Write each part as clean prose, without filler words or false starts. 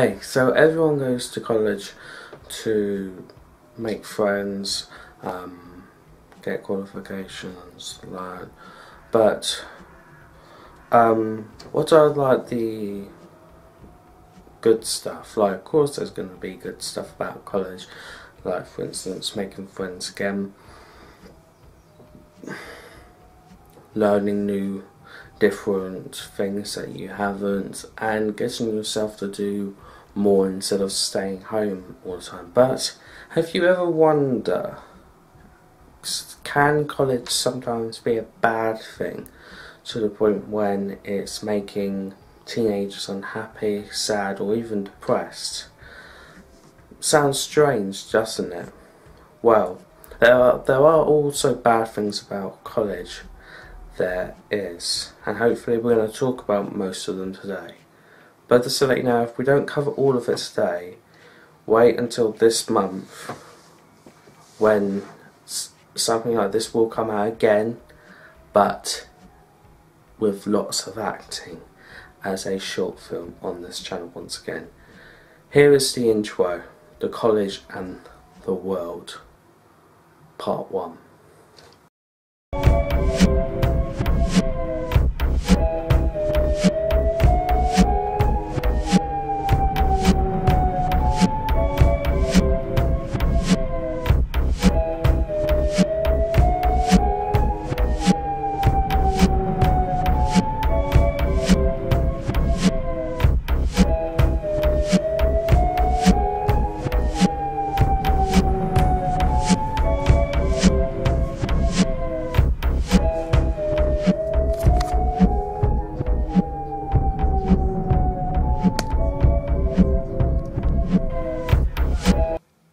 Hey, so everyone goes to college to make friends, get qualifications, learn, but what are like the good stuff? Like, of course there's going to be good stuff about college, like for instance making friends again, learning new different things that you haven't, and getting yourself to do more instead of staying home all the time. But have you ever wondered, can college sometimes be a bad thing to the point when it's making teenagers unhappy, sad, or even depressed? Sounds strange, doesn't it? Well, there are also bad things about college. There is, and hopefully we're going to talk about most of them today. But just to let you know, if we don't cover all of it today, wait until this month when something like this will come out again, but with lots of acting, as a short film on this channel once again. Here is the intro, The College and the World, Part 1.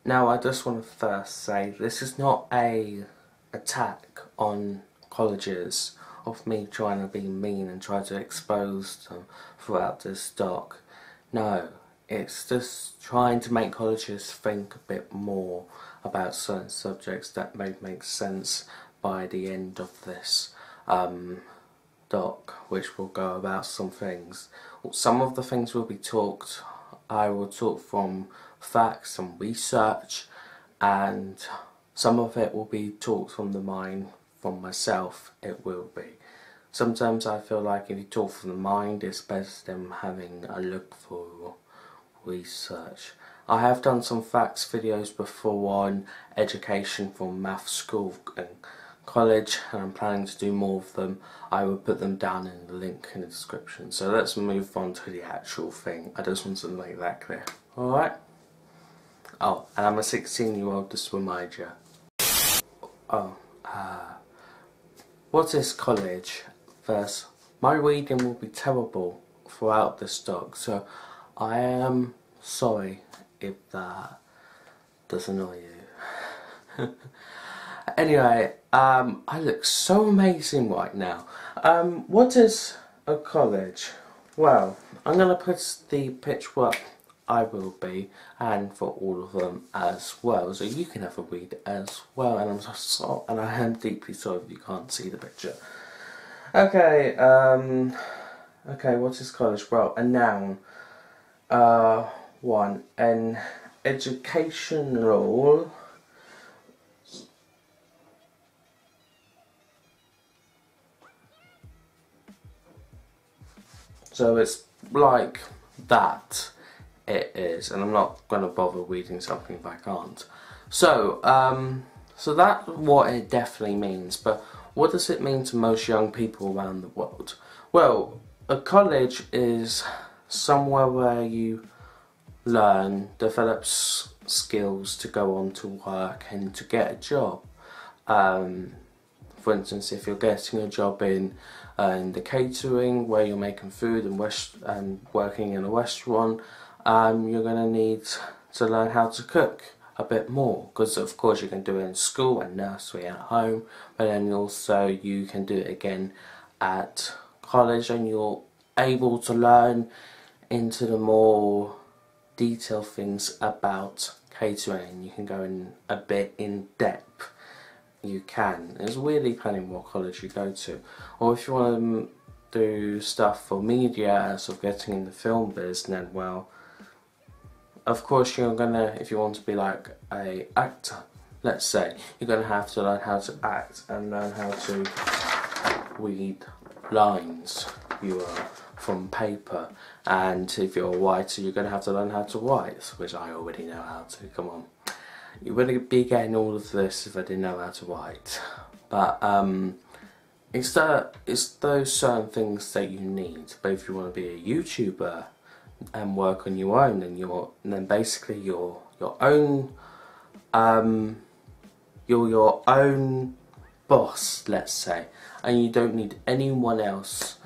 Now I just want to first say this is not an attack on colleges of me trying to be mean and try to expose them throughout this doc. No, it's just trying to make colleges think a bit more about certain subjects that may make sense by the end of this doc, which will go about some things. Some of the things will be talked, I will talk from facts and research, and some of it will be talked from the mind, from myself. It will be. Sometimes I feel like if you talk from the mind, it's better than having a look for research. I have done some facts videos before on education from math school and college, and I'm planning to do more of them. I will put them down in the link in the description. So let's move on to the actual thing. I just want to make that clear. Alright? Oh, and I'm a 16-year-old, just to remind you. What is college? First, my reading will be terrible throughout this doc, so I am sorry if that does annoy you. Anyway, I look so amazing right now. What is a college? Well, I'm going to put the picture up. I will be, and for all of them as well, so you can have a read as well. And I am deeply sorry if you can't see the picture. Okay, what is college? Well, a noun. One, an educational . So it's like that. It is, and I'm not going to bother reading something if I can't. So, so that's what it definitely means, but what does it mean to most young people around the world? Well, a college is somewhere where you learn, develop skills to go on to work and to get a job. For instance, if you're getting a job in the catering, where you're making food and working in a restaurant, you're going to need to learn how to cook a bit more, because of course you can do it in school and nursery at home, but then also you can do it again at college, and you're able to learn into the more detailed things about catering. You can go in a bit in depth. You can. It's really depending what college you go to, or if you want to do stuff for media, sort of getting in the film business, then well, of course you're gonna, if you want to be like a actor, let's say, you're gonna have to learn how to act and learn how to read lines you are from paper. And if you're a writer, you're gonna have to learn how to write, which I already know how to, come on. You wouldn't be getting all of this if I didn't know how to write. But it's those certain things that you need. But if you want to be a YouTuber and work on your own, then basically your own you're your own boss, let's say, and you don't need anyone else.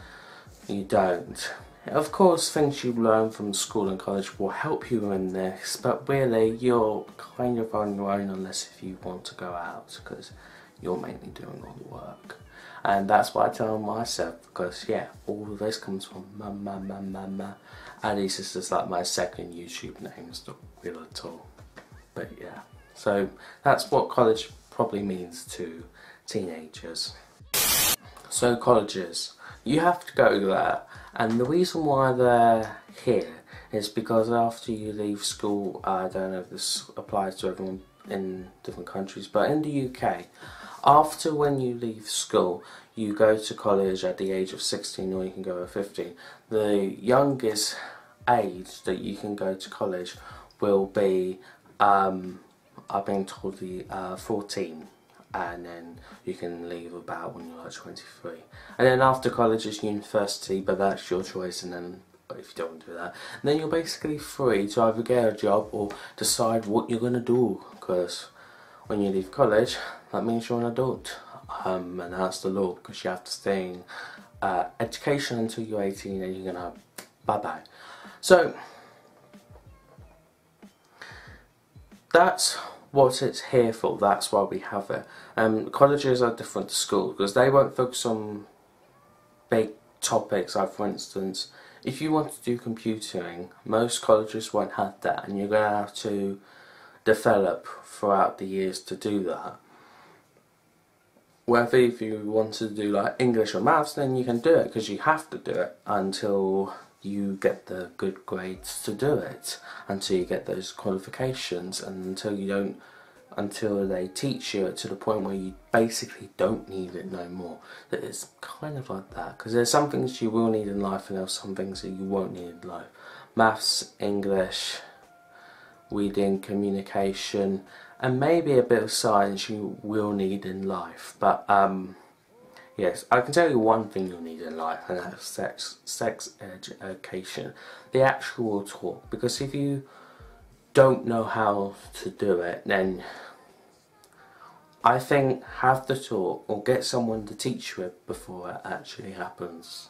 You don't. Of course, things you learn from school and college will help you in this, but really you're kind of on your own unless if you want to go out, because you're mainly doing all the work. And that's what I tell myself, because yeah, all of this comes from Mama. And it's just like my second YouTube name, it's not real at all. But yeah, so that's what college probably means to teenagers. So colleges, you have to go there, and the reason why they're here is because after you leave school, I don't know if this applies to everyone in different countries, but in the UK, after when you leave school, you go to college at the age of 16, or you can go at 15. The youngest age that you can go to college will be, I've been told, the 14. And then you can leave about when you're like 23. And then after college is university, but that's your choice, and then if you don't want to do that, then you're basically free to either get a job or decide what you're going to do, because when you leave college, that means you're an adult. And that's the law, because you have to stay in education until you're 18, and you're going to bye-bye. So that's what it's here for, that's why we have it. Colleges are different to schools, because they won't focus on big topics. Like, for instance, if you want to do computing, most colleges won't have that, and you're going to have to develop throughout the years to do that. Whether if you want to do like English or maths, then you can do it, because you have to do it until you get the good grades to do it, until you get those qualifications, and until they teach you it to the point where you basically don't need it no more. That it's kind of like that, because there's some things you will need in life, and there's some things that you won't need in life. Maths, English, reading, communication, and maybe a bit of science you will need in life, but yes, I can tell you one thing you'll need in life, and that's sex education, the actual talk. Because if you don't know how to do it, then I think have the talk or get someone to teach you it before it actually happens,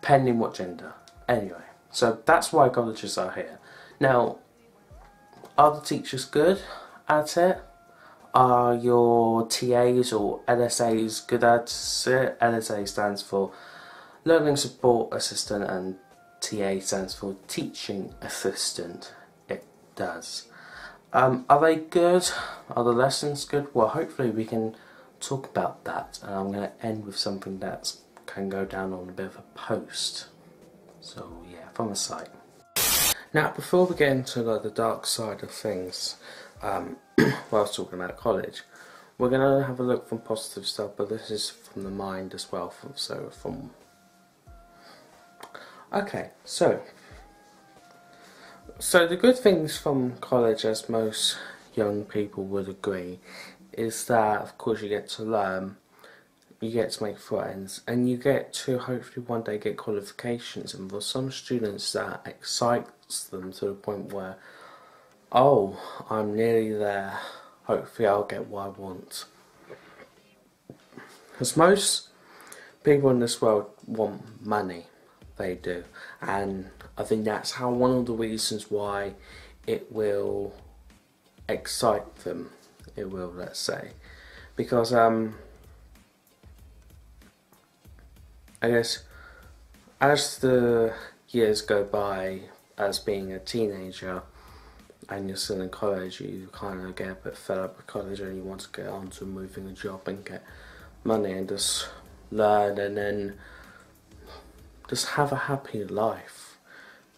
depending what gender. Anyway, so that's why colleges are here. Now, are the teachers good at it? Are your TAs or LSAs good at it? LSA stands for Learning Support Assistant, and TA stands for Teaching Assistant. It does. Are they good? Are the lessons good? Well, hopefully we can talk about that, and I'm going to end with something that can go down on a bit of a post. So yeah, from the site. Now, before we get into like the dark side of things, whilst talking about college, we're going to have a look from positive stuff, but this is from the mind as well. So the good things from college, as most young people would agree, is that of course you get to learn, you get to make friends, and you get to hopefully one day get qualifications. And for some students that excites them to the point where, oh, I'm nearly there, hopefully I'll get what I want. Because most people in this world want money, they do. And I think that's how one of the reasons why it will excite them, it will, let's say. Because, I guess as the years go by, as being a teenager, and you're still in college, you kind of get a bit fed up with college, and you want to get on to moving a job and get money and just learn, and then just have a happy life.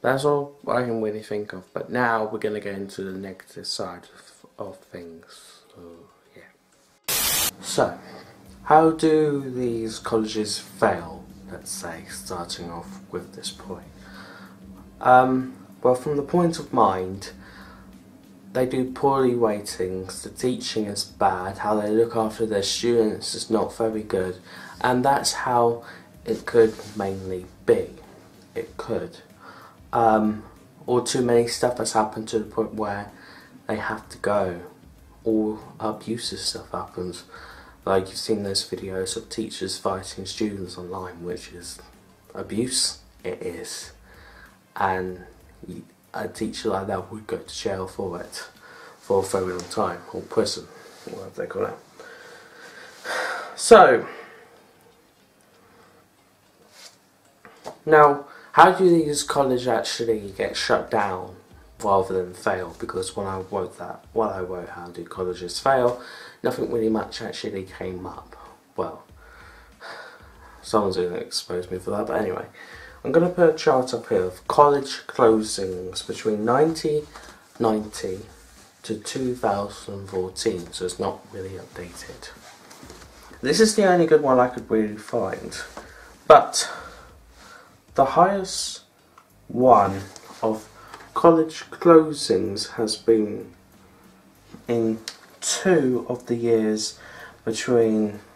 That's all I can really think of, but now we're going to get into the negative side of things. So, yeah. So, how do these colleges fail, let's say, starting off with this point? Well, from the point of mind, they do poorly ratings, the teaching is bad, how they look after their students is not very good, and that's how it could mainly be. It could. Or too many stuff has happened to the point where they have to go, or abusive stuff happens. Like, you've seen those videos of teachers fighting students online, which is abuse. It is. And a teacher like that would go to jail for it for a very long time, or prison, or whatever they call it. So, now, how do these colleges actually get shut down rather than fail? Because when I wrote that, how do colleges fail, nothing really much actually came up. Well, someone's going to expose me for that, but anyway. I'm going to put a chart up here of college closings between 1990 to 2014, so it's not really updated. This is the only good one I could really find, but the highest one of college closings has been in 2 of the years between 2014.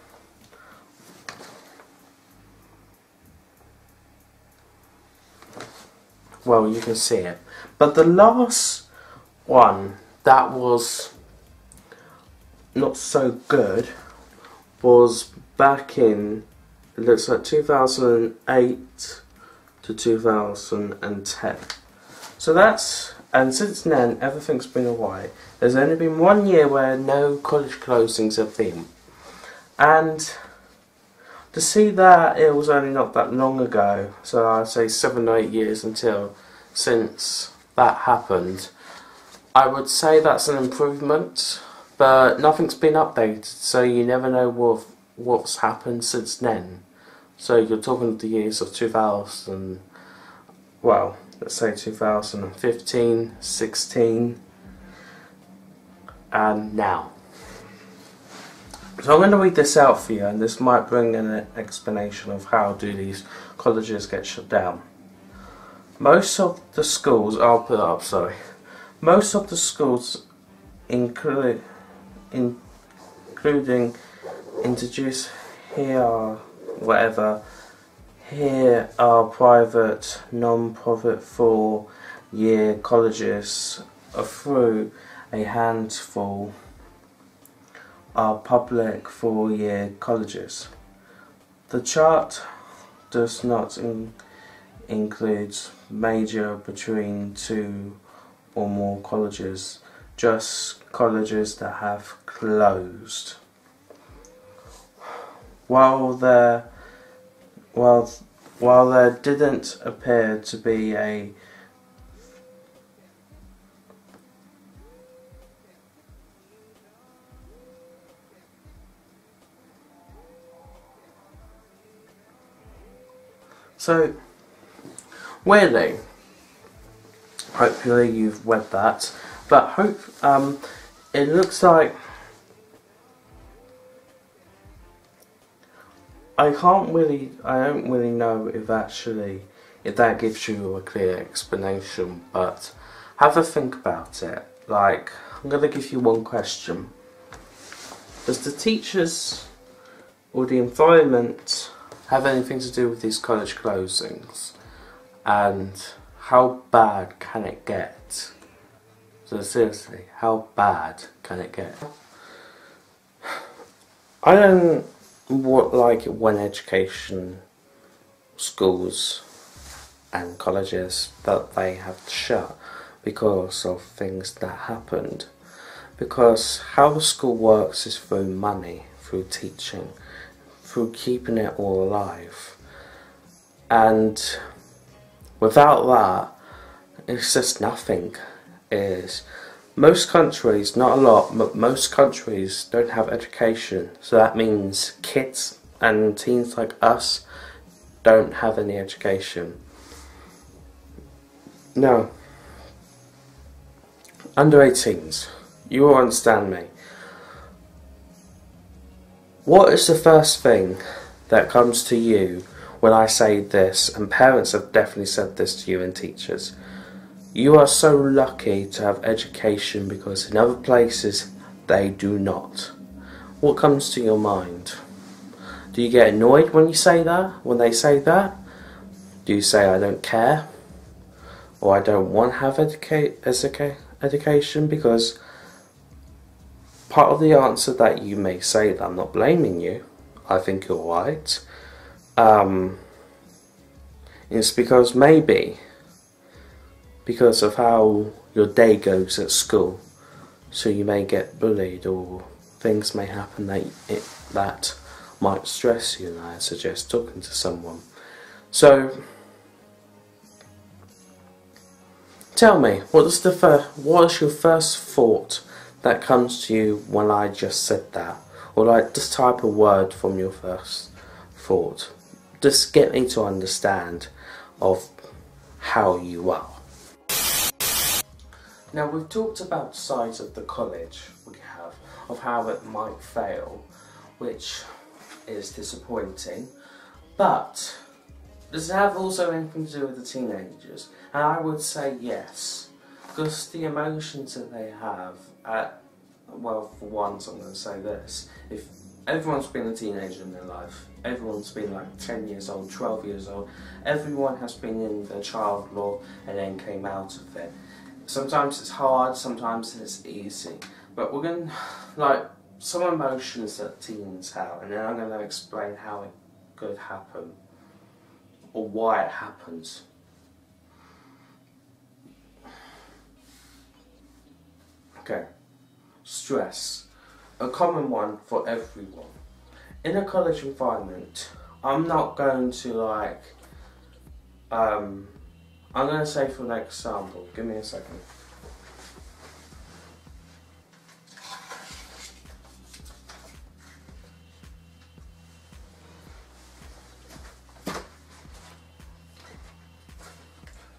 Well, you can see it, but the last one that was not so good was back in, it looks like, 2008 to 2010. So that's, and since then everything's been alright. There's only been one year where no college closings have been, and to see that, it was only not that long ago, so I'd say 7 or 8 years until since that happened. I would say that's an improvement, but nothing's been updated, so you never know what's happened since then. So you're talking the years of 2000, well, let's say 2015, 16, and now. So I'm going to read this out for you, and this might bring in an explanation of how do these colleges get shut down. Most of the schools, I'll put it up, sorry. Most of the schools, including introduce here are whatever, here are private, non-profit four-year colleges through a handful are public four-year colleges. The chart does not include major between 2 or more colleges, just colleges that have closed. While there didn't appear to be a So, weirdly, hopefully you've read that, but it looks like I don't really know if that gives you a clear explanation, but have a think about it. Like, I'm going to give you one question. Does the teachers or the environment have anything to do with these college closings, and how bad can it get? So seriously, how bad can it get? I don't like it when education, schools and colleges that they have to shut because of things that happened, because how school works is through money, through teaching, through keeping it all alive, and without that it's just nothing. Most countries, not a lot, but most countries don't have education, so that means kids and teens like us don't have any education. Now, under 18s, you will understand me. What is the first thing that comes to you when I say this, and parents have definitely said this to you and teachers? You are so lucky to have education because in other places they do not. What comes to your mind? Do you get annoyed when you say that? When they say that? Do you say I don't care? Or I don't want to have education? Because part of the answer that you may say, that I'm not blaming you, I think you're right, it's because maybe because of how your day goes at school, so you may get bullied or things may happen that might stress you, and I suggest talking to someone. So tell me, what is your first thought that comes to you when I just said that? Or like, just type a word from your first thought. Just get me to understand of how you are. Now, we've talked about the size of the college we have, of how it might fail, which is disappointing, but does it have also anything to do with the teenagers? And I would say yes, because the emotions that they have at, well, for once I'm going to say this, if everyone's been a teenager in their life, everyone's been like 10 years old, 12 years old, everyone has been in their child law and then came out of it. Sometimes it's hard, sometimes it's easy, but we're going to, like, some emotions that teens have, and then I'm going to explain how it could happen, or why it happens. Okay, stress, a common one for everyone. In a college environment, I'm not going to like, I'm going to say for an example, give me a second.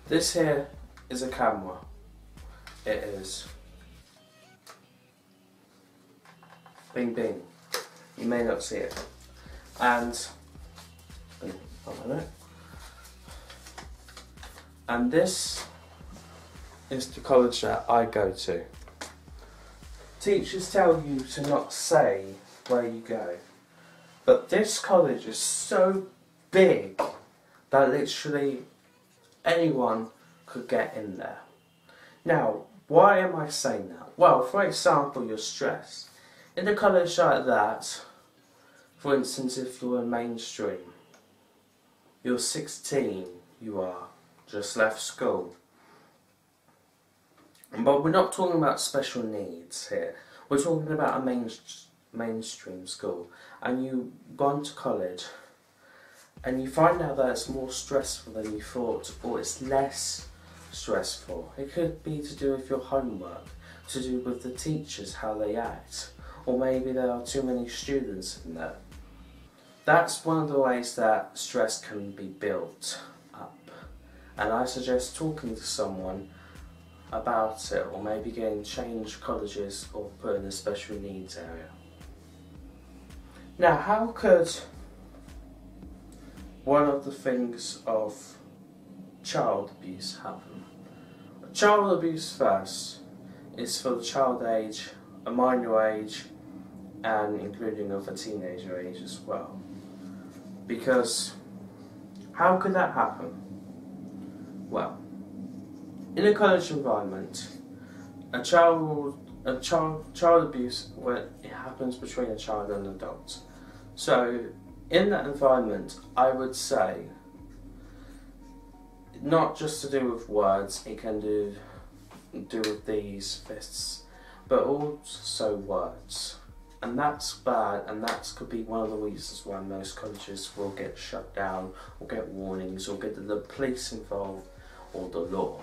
This here is a camera. It is. Bing bing. You may not see it. And this is the college that I go to. Teachers tell you to not say where you go, but this college is so big that literally anyone could get in there. Now, why am I saying that? Well, for example, your stress. In a college like that, for instance, if you're in mainstream, you're 16, you are. Just left school. But we're not talking about special needs here. We're talking about a mainstream school, and you've gone to college and you find out that it's more stressful than you thought, or it's less stressful. It could be to do with your homework, to do with the teachers, how they act, or maybe there are too many students in there. That's one of the ways that stress can be built. And I suggest talking to someone about it, or maybe getting changed colleges or put in a special needs area. Now, how could one of the things of child abuse happen? Child abuse first is for the child age, a minor age, and including of a teenager age as well. Because how could that happen? Well, in a college environment, child abuse, well, it happens between a child and an adult. So, in that environment, I would say, not just to do with words, it can do with these fists, but also words. And that's bad, and that could be one of the reasons why most colleges will get shut down, or get warnings, or get the police involved, or the law.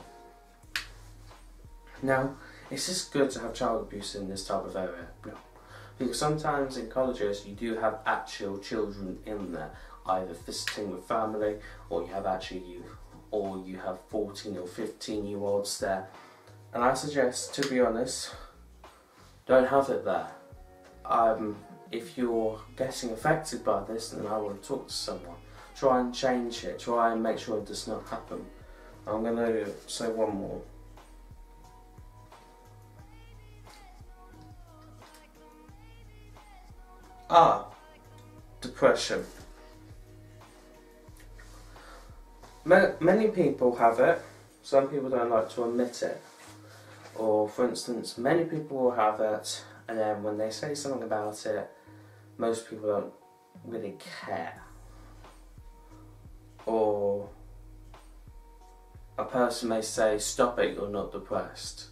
Now, is this good to have child abuse in this type of area? No. Because sometimes in colleges you do have actual children in there, either visiting with family, or you have actually or you have 14 or 15-year-olds there. And I suggest, to be honest, don't have it there. If you're getting affected by this, then I want to talk to someone. Try and change it. Try and make sure it does not happen. I'm going to say one more. Depression. Many people have it. Some people don't like to admit it. Or, for instance, many people will have it, and then when they say something about it, most people don't really care. Or a person may say, "Stop it, you're not depressed."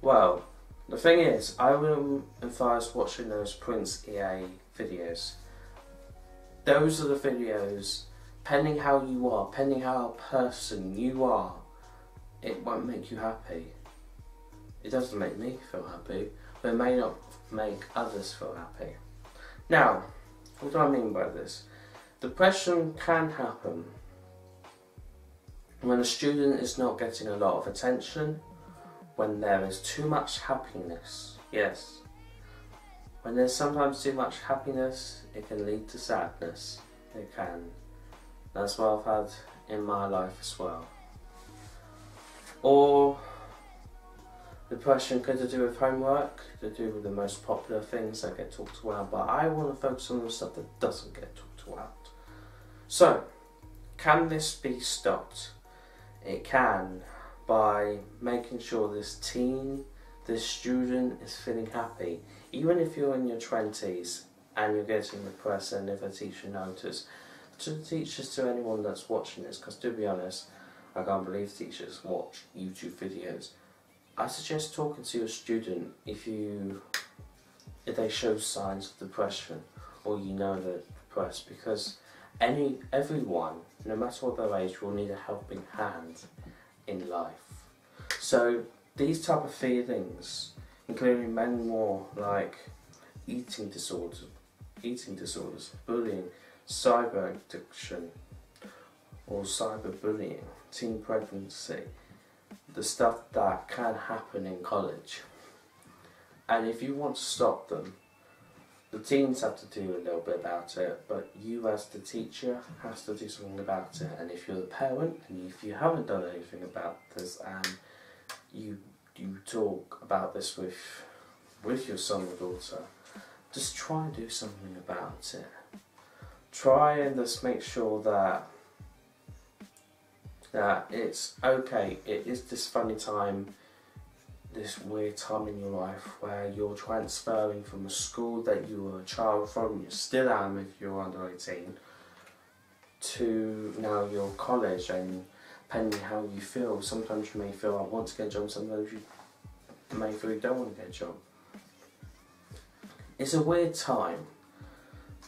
Well, the thing is, I wouldn't advise watching those Prince EA videos. Those are the videos, depending how you are, depending how a person you are, it won't make you happy. It doesn't make me feel happy, but it may not make others feel happy. Now, what do I mean by this? Depression can happen when a student is not getting a lot of attention, when there is too much happiness. Yes, when there's sometimes too much happiness, it can lead to sadness. It can. That's what I've had in my life as well. Or depression could do with homework, to do with the most popular things that get talked about, but I want to focus on the stuff that doesn't get talked about. So, can this be stopped? It can, by making sure this teen, this student is feeling happy. Even if you're in your 20s and you're getting depressed, and if a teacher notices, to teachers, to anyone that's watching this, because to be honest, I can't believe teachers watch YouTube videos. I suggest talking to your student if they show signs of depression, or you know they're depressed, because everyone, no matter what their age, will need a helping hand in life. So these type of feelings, including many more, like eating disorders, bullying, cyber addiction or cyberbullying, teen pregnancy, the stuff that can happen in college. And if you want to stop them, the teens have to do a little bit about it, but you as the teacher has to do something about it. And if you're the parent, and if you haven't done anything about this, and you talk about this with your son or daughter, just try and do something about it. Try and just make sure that it's okay. It is this funny time, this weird time in your life where you're transferring from a school that you were a child from, you still am if you're under 18, to now your college, and depending how you feel, sometimes you may feel I want to get a job, sometimes you may feel you don't want to get a job. It's a weird time,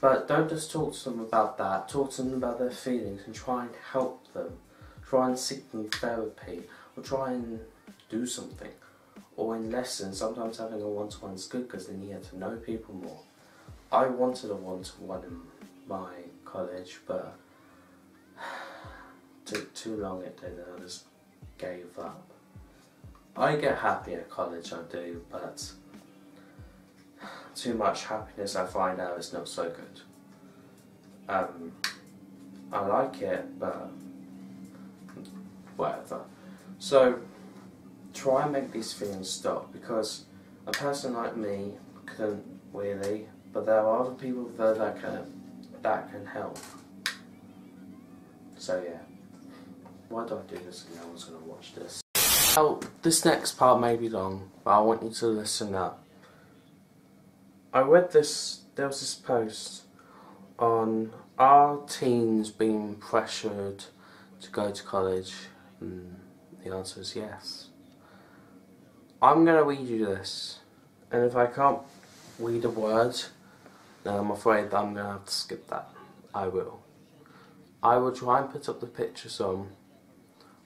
but don't just talk to them about that, talk to them about their feelings and try and help them. Try and seek them therapy, or try and do something. Or in lessons, sometimes having a one-to-one is good because then you get to know people more. I wanted a one-to-one in my college, but took too long it did, and I just gave up. I get happy at college, I do, but too much happiness I find out is not so good. I like it, but whatever. So try and make these feelings stop, because a person like me couldn't really, but there are other people there that can help. So yeah, why do I do this and no one's going to watch this? Now, this next part may be long, but I want you to listen up. I read this, there was this post on are teens being pressured to go to college, and the answer is yes. I'm going to read you this, and if I can't read a word, then I'm afraid that I'm going to have to skip that. I will try and put up the pictures on,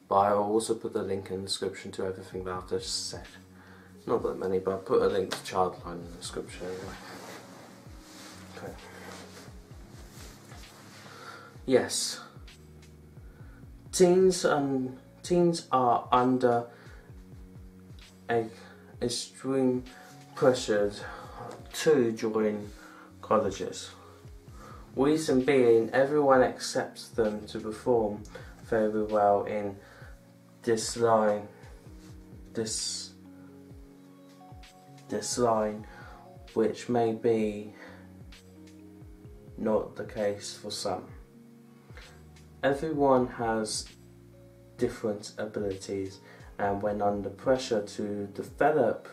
but I will also put the link in the description to everything that I've just said. Not that many, but I'll put a link to Childline in the description anyway. Okay. Yes, Teens are under extreme pressure to join colleges. Reason being, everyone expects them to perform very well in this line, which may be not the case for some. Everyone has different abilities, and when under pressure to develop,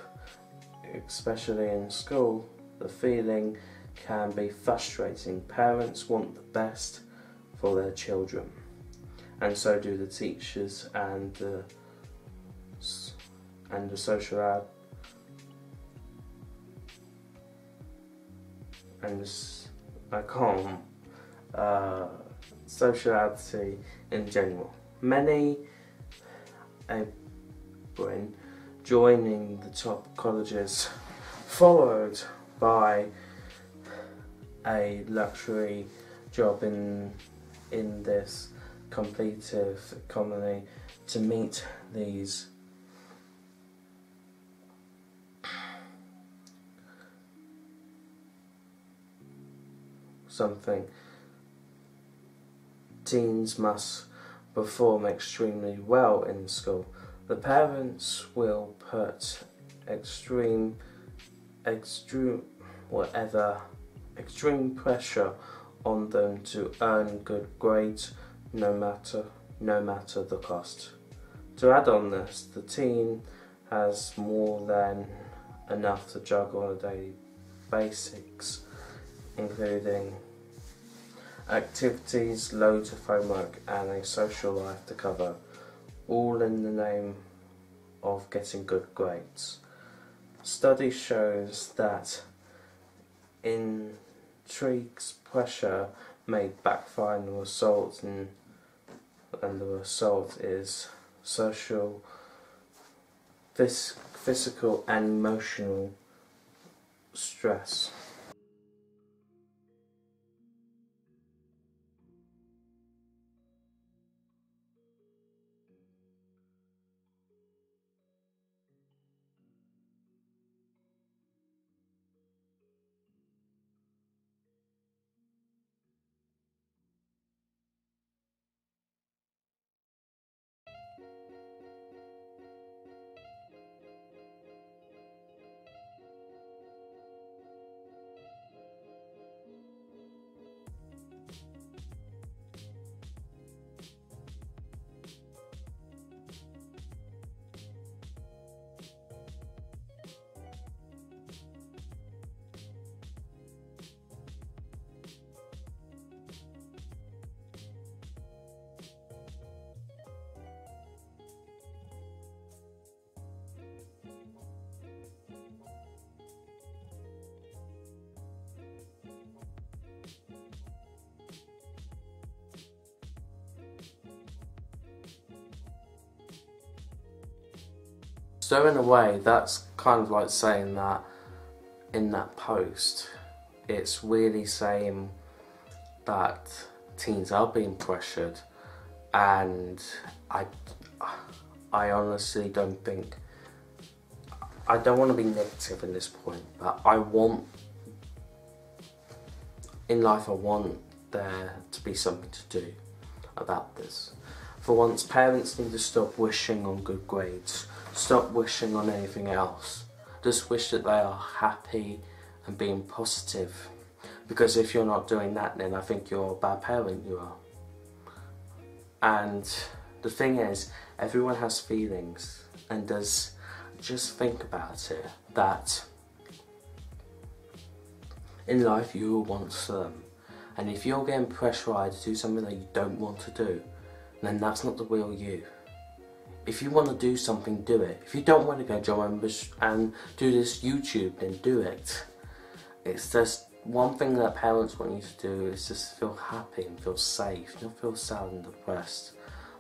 especially in school, the feeling can be frustrating. Parents want the best for their children, and so do the teachers and the social sociality in general. Many Aboriginal joining the top colleges, followed by a luxury job in this competitive economy to meet these something. Teens must perform extremely well in school. The parents will put extreme pressure on them to earn good grades, no matter the cost. To add on this, the teen has more than enough to juggle on a daily basis, including activities, loads of homework and a social life to cover, all in the name of getting good grades. Study shows that intrigues pressure may backfire, and the result is social, physical and emotional stress. So in a way, that's kind of like saying that in that post, it's really saying that teens are being pressured, and I honestly don't think, I don't want to be negative in this point, but in life I want there to be something to do about this. For once, parents need to stop wishing on good grades, stop wishing on anything else. Just wish that they are happy and being positive. Because if you're not doing that, then I think you're a bad parent, you are. And the thing is, everyone has feelings, and just think about it, that in life you will want them. And if you're getting pressurised to do something that you don't want to do, then that's not the real you. If you want to do something, do it. If you don't want to go job and do this YouTube, then do it. It's just one thing that parents want you to do is just feel happy and feel safe, not feel sad and depressed.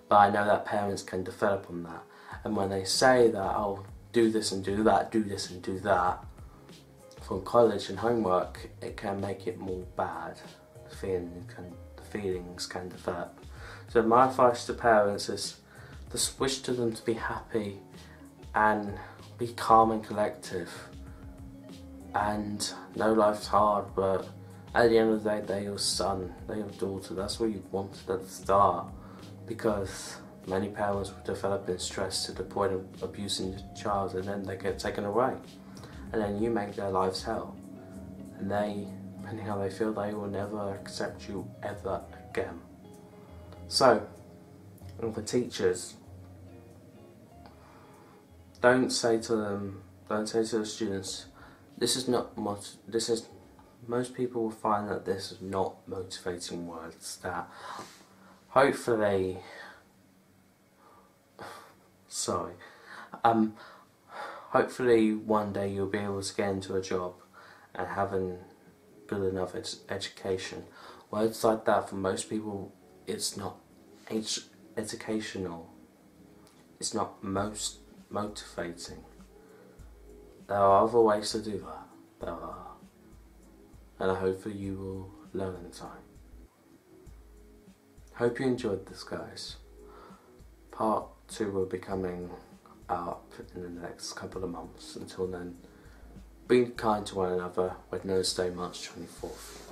But I know that parents can develop on that. And when they say that, oh, do this and do this and do that, from college and homework, it can make it more bad. The feelings can develop. So my advice to parents is the wish to them to be happy and be calm and collective, and no, life's hard, but at the end of the day, they're your son, they're your daughter. That's what you wanted at the start, because many parents will develop in stress to the point of abusing the child, and then they get taken away, and then you make their lives hell, and they, depending how they feel, they will never accept you ever again. So, and for teachers, don't say to the students, this is not much, this is, most people will find that this is not motivating words that hopefully, sorry, hopefully one day you'll be able to get into a job and have a good enough education. Words like that, for most people, it's not educational, it's not most motivating. There are other ways to do that, there are, and I hope that you will learn in time. Hope you enjoyed this, guys. Part 2 will be coming up in the next couple of months. Until then, be kind to one another with No Stay March 24th.